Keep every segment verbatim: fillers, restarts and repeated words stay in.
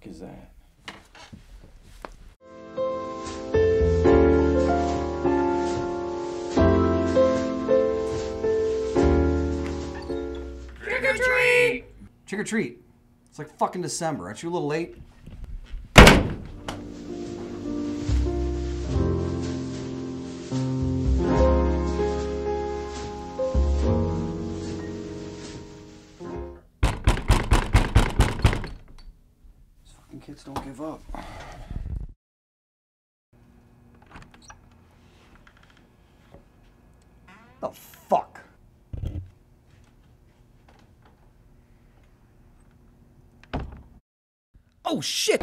fuck is that? Trick or treat! Trick or treat. It's like fucking December. Aren't you a little late? Kids don't give up. The fuck? Oh shit!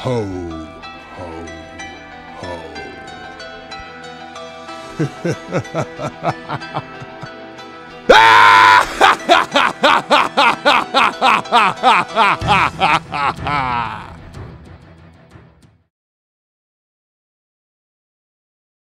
Ho, ho, ho.